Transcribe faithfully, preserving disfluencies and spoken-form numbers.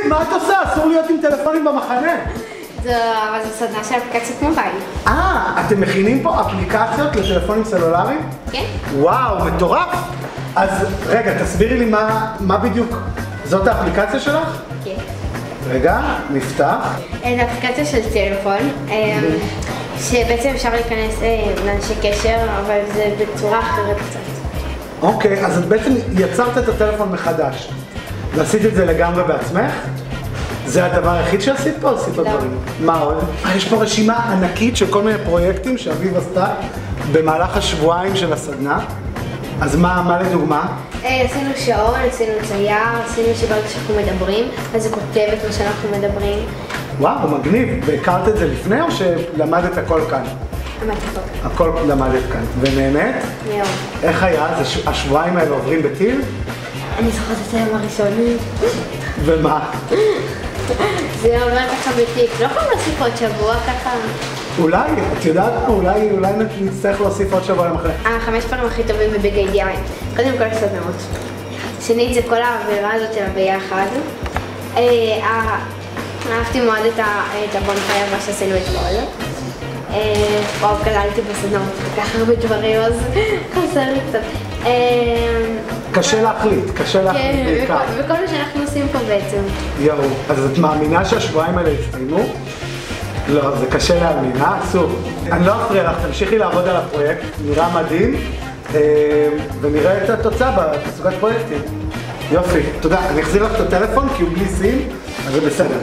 תגיד, מה את עושה? אסור להיות עם טלפונים במחנה. זה... אבל זו סדנה של אפליקציות מובייל. אה, אתם מכינים פה אפליקציות לטלפונים סלולריים? כן. וואו, מטורף! אז רגע, תסבירי לי מה, מה בדיוק. זאת האפליקציה שלך? כן. רגע, נפתח. זו אפליקציה של טלפון, שבעצם אפשר להיכנס לאנשי קשר, אבל זה בצורה אחרת קצת. אוקיי, אז את בעצם יצרת את הטלפון מחדש. ועשית את זה לגמרי בעצמך? זה הדבר היחיד שעשית פה? עשית עוד דברים? מה עוד? יש פה רשימה ענקית של כל מיני פרויקטים שאביב עשתה במהלך השבועיים של הסדנה. אז מה, מה לדוגמה? עשינו שעון, עשינו צייר, עשינו שברגע שאנחנו מדברים, אז היא כותבת מה שאנחנו מדברים. וואו, מגניב. והכרת את זה לפני או שלמדת הכל כאן? למדתי הכל כאן. הכל למדת כאן. ונהנית? מאוד. איך היה? השבועיים האלה עוברים בטיל? אני זוכרת את היום הראשון. ומה? זה עובר ככה בטיל. לא יכולים להוסיף עוד שבוע ככה. אולי, את יודעת פה, אולי, אולי נצטרך להוסיף עוד שבוע למחנה. החמש פעמים הכי טובים בביג איי די איי. קודם כל הסדנאות. שנית זה כל העבירה הזאת של הביחד. אהבתי מאוד את הבונפייר מה שעשינו אתמול. וואו, קללתי בסדנאות כל כך הרבה דברים, אז חסר לי קצת. קשה להחליט, קשה להחליט בעיקר. כן, וכל מה שאנחנו עושים פה בעצם. יאו, אז את מאמינה שהשבועיים האלה יסתיימו? לא, זה קשה להאמין, אה? אסור. אני לא אפריע לך, תמשיכי לעבוד על הפרויקט, נראה מדהים, ונראה את התוצאה בתסוגת פרויקטים. יופי, תודה. אני אחזיר לך את הטלפון כי הוא בלי סים, אז זה בסדר.